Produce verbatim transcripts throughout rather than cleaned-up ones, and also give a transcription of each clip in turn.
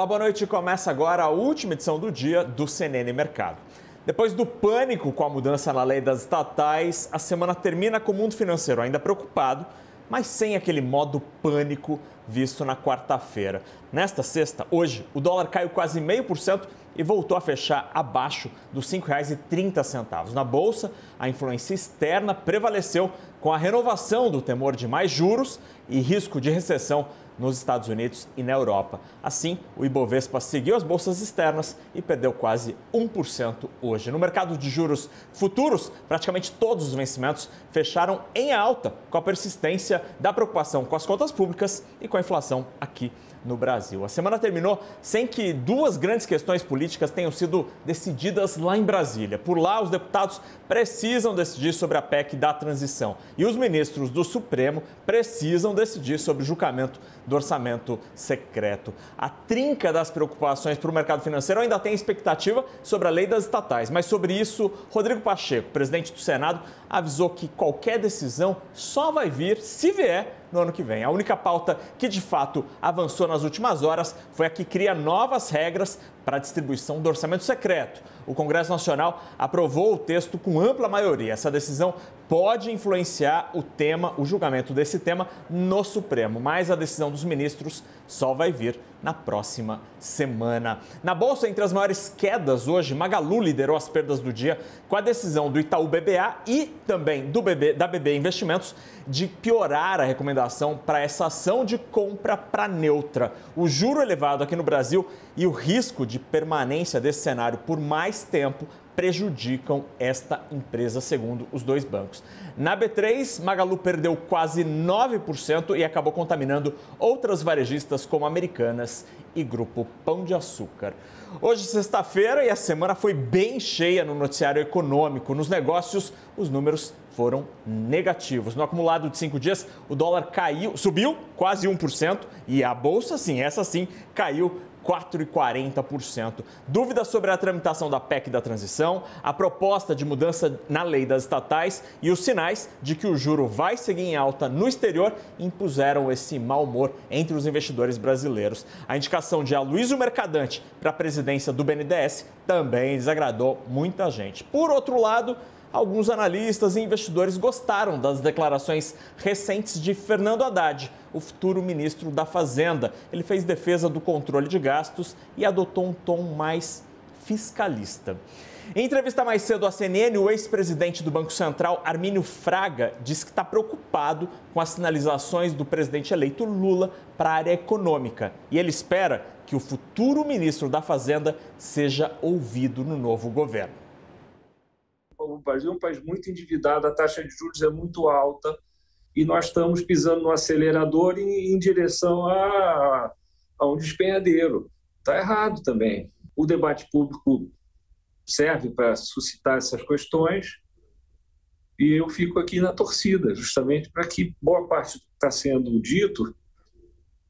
Olá, boa noite. Começa agora a última edição do dia do C N N Mercado. Depois do pânico com a mudança na lei das estatais, a semana termina com o mundo financeiro ainda preocupado, mas sem aquele modo pânico visto na quarta-feira. Nesta sexta, hoje, o dólar caiu quase zero vírgula cinco por cento e voltou a fechar abaixo dos cinco reais e trinta centavos. Na Bolsa, a influência externa prevaleceu com a renovação do temor de mais juros e risco de recessão nos Estados Unidos e na Europa. Assim, o Ibovespa seguiu as bolsas externas e perdeu quase um por cento hoje. No mercado de juros futuros, praticamente todos os vencimentos fecharam em alta, com a persistência da preocupação com as contas públicas e com a inflação aqui no Brasil. A semana terminou sem que duas grandes questões políticas tenham sido decididas lá em Brasília. Por lá, os deputados precisam decidir sobre a P E C da transição e os ministros do Supremo precisam decidir sobre o julgamento do orçamento secreto. A trinca das preocupações para o mercado financeiro ainda tem expectativa sobre a lei das estatais, mas sobre isso, Rodrigo Pacheco, presidente do Senado, avisou que qualquer decisão só vai vir, se vier, no ano que vem. A única pauta que, de fato, avançou nas últimas horas foi a que cria novas regras para a distribuição do orçamento secreto. O Congresso Nacional aprovou o texto com ampla maioria. Essa decisão pode influenciar o tema, o julgamento desse tema no Supremo, mas a decisão dos ministros só vai vir na próxima semana. Na Bolsa, entre as maiores quedas hoje, Magalu liderou as perdas do dia com a decisão do Itaú B B A e também do B B, da B B Investimentos de piorar a recomendação para essa ação de compra para neutra. O juro elevado aqui no Brasil e o risco de permanência desse cenário por mais tempo prejudicam esta empresa, segundo os dois bancos. Na B três, Magalu perdeu quase nove por cento e acabou contaminando outras varejistas como Americanas e Grupo Pão de Açúcar. Hoje, sexta-feira, e a semana foi bem cheia no noticiário econômico. Nos negócios, os números foram negativos. No acumulado de cinco dias, o dólar caiu, subiu quase um por cento e a bolsa, sim, essa sim, caiu quatro vírgula quarenta por cento. Dúvidas sobre a tramitação da P E C da transição, a proposta de mudança na lei das estatais e os sinais de que o juro vai seguir em alta no exterior impuseram esse mau humor entre os investidores brasileiros. A indicação de Aluísio Mercadante para a presidência do B N D E S também desagradou muita gente. Por outro lado, alguns analistas e investidores gostaram das declarações recentes de Fernando Haddad, o futuro ministro da Fazenda. Ele fez defesa do controle de gastos e adotou um tom mais fiscalista. Em entrevista mais cedo à C N N, o ex-presidente do Banco Central, Armínio Fraga, disse que está preocupado com as sinalizações do presidente eleito Lula para a área econômica e ele espera que o futuro ministro da Fazenda seja ouvido no novo governo. O Brasil é um país muito endividado, a taxa de juros é muito alta e nós estamos pisando no acelerador em, em direção a, a um despenhadeiro. Está errado também. O debate público serve para suscitar essas questões e eu fico aqui na torcida, justamente para que boa parte do que está sendo dito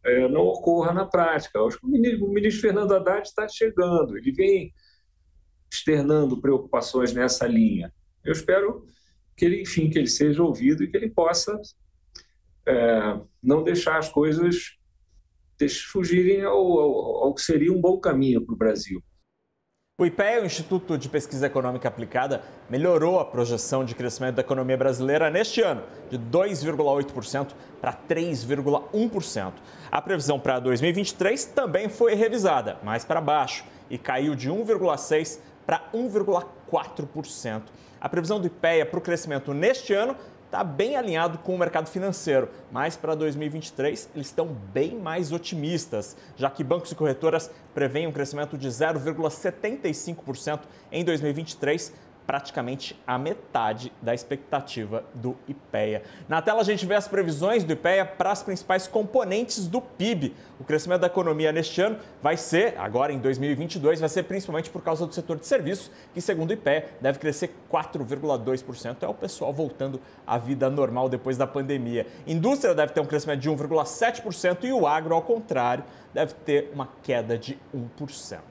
é, não ocorra na prática. Eu acho que o ministro, o ministro Fernando Haddad está chegando, ele vem externando preocupações nessa linha. Eu espero que ele, enfim, que ele seja ouvido e que ele possa é, não deixar as coisas fugirem ao, ao, ao que seria um bom caminho para o Brasil. O IPEA, o Instituto de Pesquisa Econômica Aplicada, melhorou a projeção de crescimento da economia brasileira neste ano, de dois vírgula oito por cento para três vírgula um por cento. A previsão para dois mil e vinte e três também foi revisada, mais para baixo, e caiu de um vírgula seis por cento para um vírgula quatro por cento. A previsão do IPEA para o crescimento neste ano está bem alinhado com o mercado financeiro, mas para dois mil e vinte e três eles estão bem mais otimistas, já que bancos e corretoras preveem um crescimento de zero vírgula setenta e cinco por cento em dois mil e vinte e três, praticamente a metade da expectativa do IPEA. Na tela a gente vê as previsões do IPEA para as principais componentes do P I B. O crescimento da economia neste ano vai ser, agora em dois mil e vinte e dois, vai ser principalmente por causa do setor de serviços, que segundo o IPEA deve crescer quatro vírgula dois por cento. É o pessoal voltando à vida normal depois da pandemia. Indústria deve ter um crescimento de um vírgula sete por cento e o agro, ao contrário, deve ter uma queda de um por cento.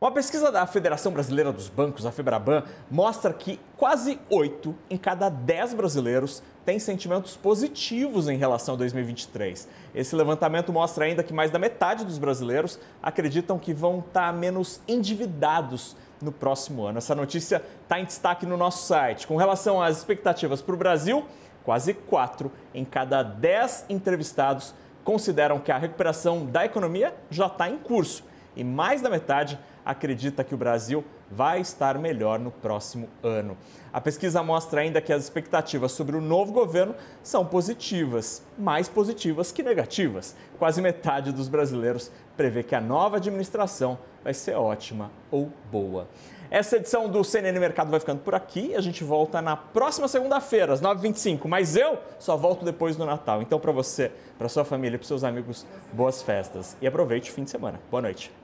Uma pesquisa da Federação Brasileira dos Bancos, a FEBRABAN, mostra que quase oito em cada dez brasileiros têm sentimentos positivos em relação a dois mil e vinte e três. Esse levantamento mostra ainda que mais da metade dos brasileiros acreditam que vão estar menos endividados no próximo ano. Essa notícia está em destaque no nosso site. Com relação às expectativas para o Brasil, quase quatro em cada dez entrevistados consideram que a recuperação da economia já está em curso e mais da metade acredita que o Brasil vai estar melhor no próximo ano. A pesquisa mostra ainda que as expectativas sobre o novo governo são positivas, mais positivas que negativas. Quase metade dos brasileiros prevê que a nova administração vai ser ótima ou boa. Essa edição do C N N Mercado vai ficando por aqui. A gente volta na próxima segunda-feira, às nove e vinte e cinco. Mas eu só volto depois do Natal. Então, para você, para sua família, para seus amigos, boas festas. E aproveite o fim de semana. Boa noite.